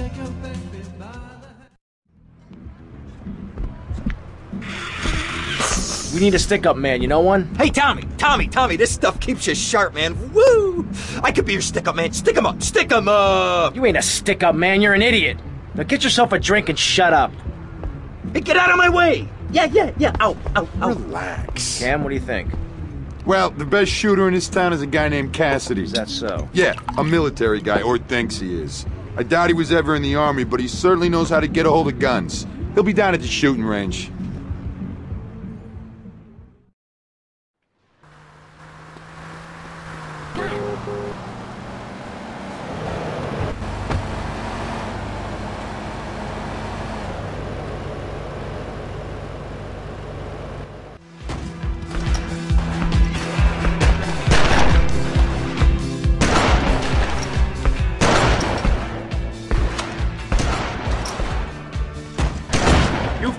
Take your baby by the... We need a stick-up man, you know one? Hey, Tommy, this stuff keeps you sharp, man. Woo! I could be your stick-up man. Stick 'em up! You ain't a stick-up man, you're an idiot. Now get yourself a drink and shut up. Hey, get out of my way! Yeah, ow. Relax. Cam, what do you think? Well, the best shooter in this town is a guy named Cassidy. Is that so? Yeah, a military guy, or thinks he is. I doubt he was ever in the army, but he certainly knows how to get a hold of guns. He'll be down at the shooting range.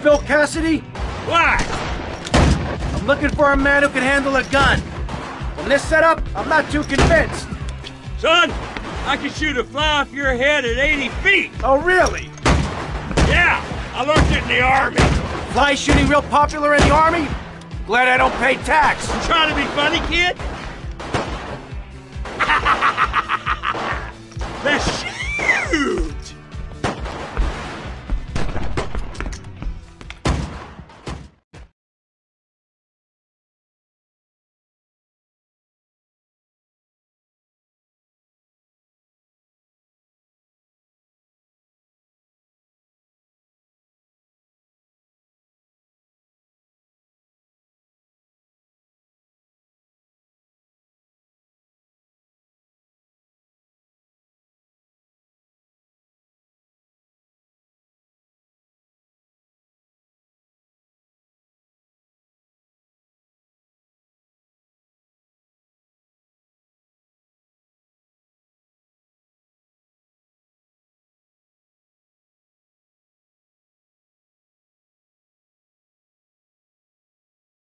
Phil Cassidy? What? I'm looking for a man who can handle a gun. From this setup, I'm not too convinced. Son, I can shoot a fly off your head at 80 feet. Oh, really? Yeah, I learned it in the army. Fly shooting real popular in the army? Glad I don't pay tax. You trying to be funny, kid? That's huge.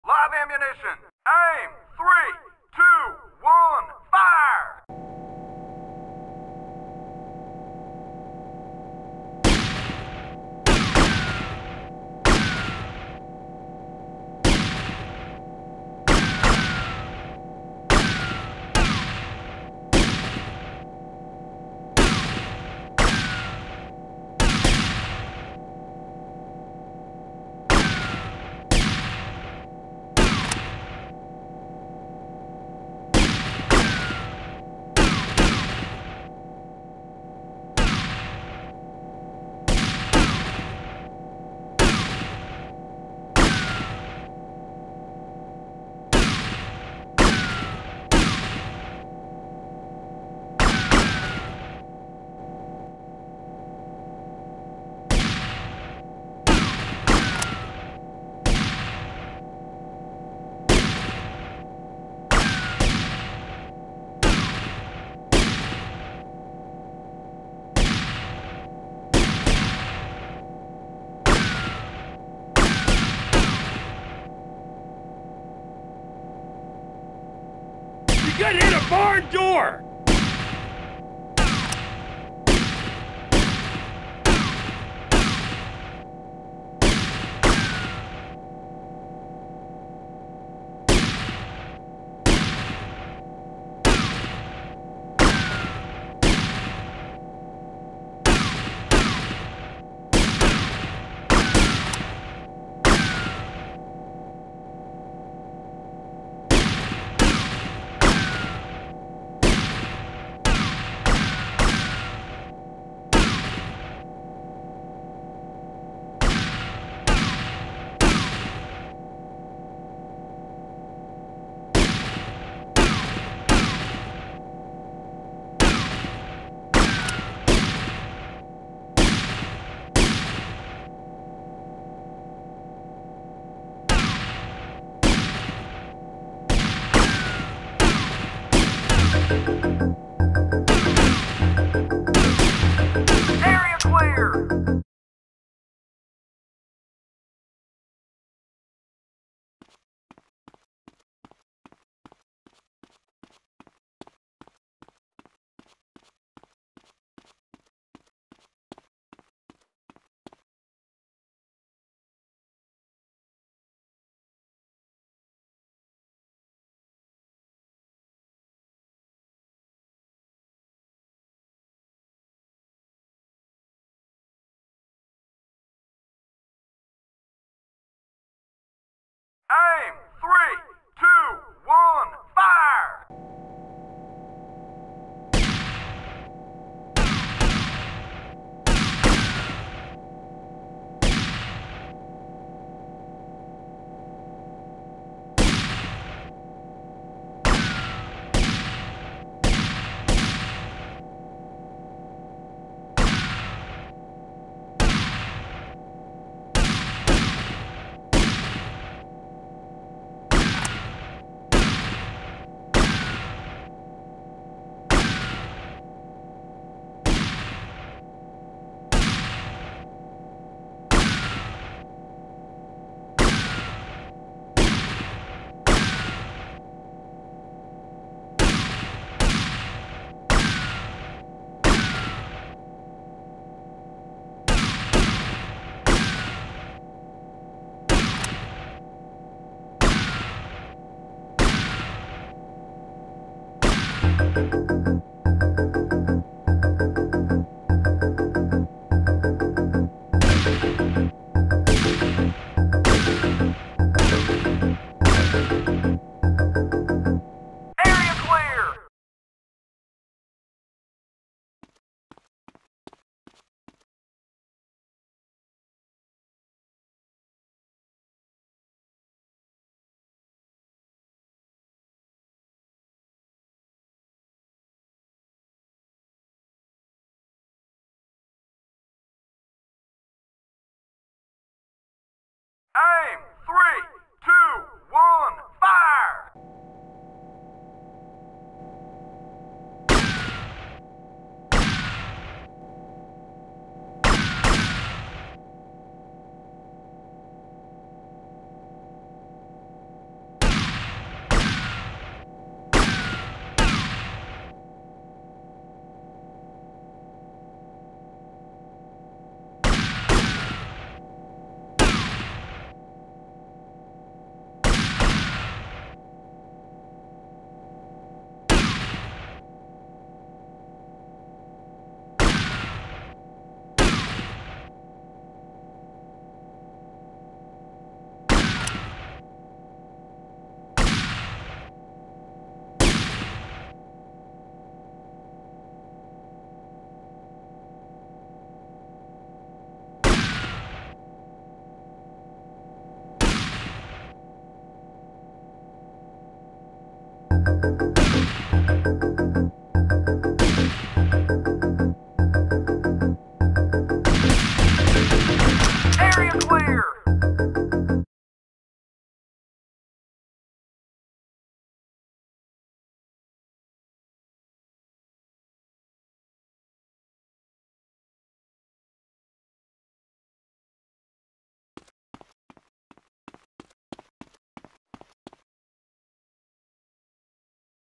Live ammunition! Aim! 3, 2, 1, fire! Get hit a barn door! 3, 2, 1, aim! 3, 2, 1, fire!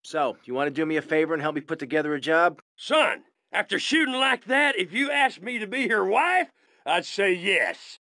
So, you want to do me a favor and help me put together a job? Son, after shooting like that, if you asked me to be your wife, I'd say yes.